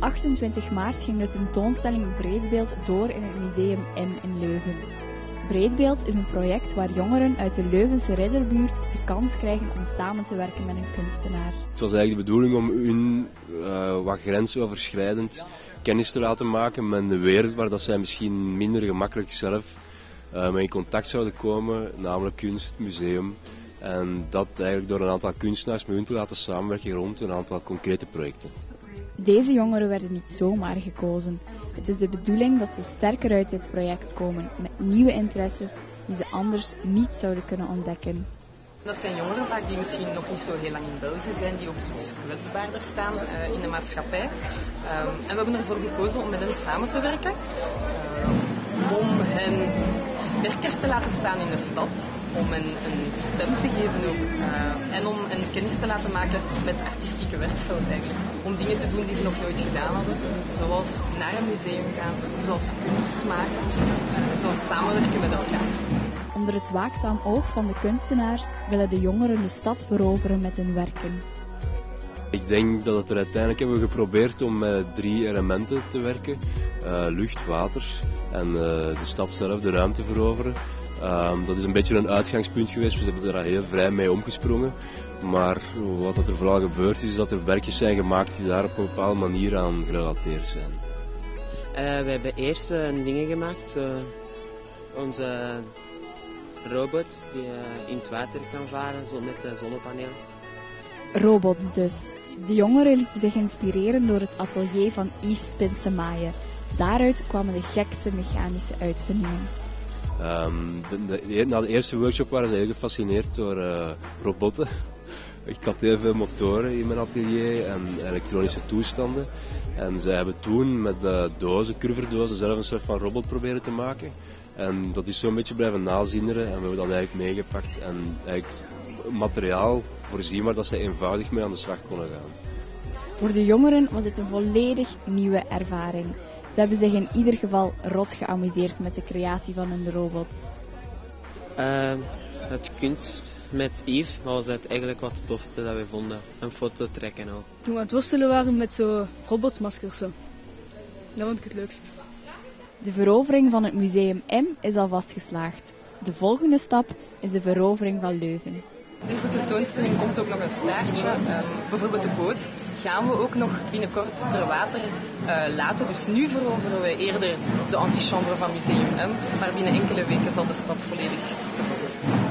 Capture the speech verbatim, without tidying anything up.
achtentwintig maart ging de tentoonstelling Breedbeeld door in het Museum M in Leuven. Breedbeeld is een project waar jongeren uit de Leuvense Ridderbuurt de kans krijgen om samen te werken met een kunstenaar. Het was eigenlijk de bedoeling om hun uh, wat grensoverschrijdend kennis te laten maken met de wereld waar dat zij misschien minder gemakkelijk zelf uh, mee in contact zouden komen, namelijk kunst, het museum. En dat eigenlijk door een aantal kunstenaars met hun te laten samenwerken rond een aantal concrete projecten. Deze jongeren werden niet zomaar gekozen. Het is de bedoeling dat ze sterker uit dit project komen, met nieuwe interesses die ze anders niet zouden kunnen ontdekken. Dat zijn jongeren vaak die misschien nog niet zo heel lang in België zijn, die ook iets kwetsbaarder staan uh, in de maatschappij. Uh, en we hebben ervoor gekozen om met hen samen te werken, uh, om hen sterker te laten staan in de stad, om hen een stem te geven ook, uh, en om hen kennis te laten maken met artistieke werkveld eigenlijk. Om dingen te doen die ze nog nooit gedaan hadden, zoals naar een museum gaan, zoals kunst maken, uh, zoals samenwerken met elkaar. Onder het waakzaam oog van de kunstenaars willen de jongeren de stad veroveren met hun werken. Ik denk dat het er uiteindelijk hebben we geprobeerd om met drie elementen te werken. Uh, lucht, water en uh, de stad zelf, de ruimte veroveren. Uh, dat is een beetje een uitgangspunt geweest, we hebben er heel vrij mee omgesprongen. Maar wat er vooral gebeurt is dat er werkjes zijn gemaakt die daar op een bepaalde manier aan gerelateerd zijn. Uh, we hebben eerst uh, dingen gemaakt, uh, onze robot die uh, in het water kan varen zo met uh, zonnepanelen. Robots dus. De jongeren lieten zich inspireren door het atelier van Ief Spincemaille. Daaruit kwamen de gekste mechanische uitvindingen. Um, de, de, na de eerste workshop waren ze heel gefascineerd door uh, robotten. Ik had heel veel motoren in mijn atelier en elektronische toestanden. En zij hebben toen met de dozen, curverdozen, zelf een soort van robot proberen te maken. En dat is zo'n beetje blijven nazinderen en we hebben dat eigenlijk meegepakt en eigenlijk materiaal voorzien waar dat zij eenvoudig mee aan de slag konden gaan. Voor de jongeren was het een volledig nieuwe ervaring. Ze hebben zich in ieder geval rot geamuseerd met de creatie van hun robot. Uh, het kunst met Yves was het eigenlijk wat het tofste dat we vonden. Een foto trekken ook. Toen we aan het worstelen waren met zo'n robotmaskers. Zo. Dat vond ik het leukst. De verovering van het Museum M is al vastgeslaagd. De volgende stap is de verovering van Leuven. Deze tentoonstelling komt ook nog een staartje. Uh, bijvoorbeeld de boot gaan we ook nog binnenkort ter water uh, laten. Dus nu veroveren we eerder de antichambre van Museum M. Maar binnen enkele weken zal de stad volledig veroverd zijn.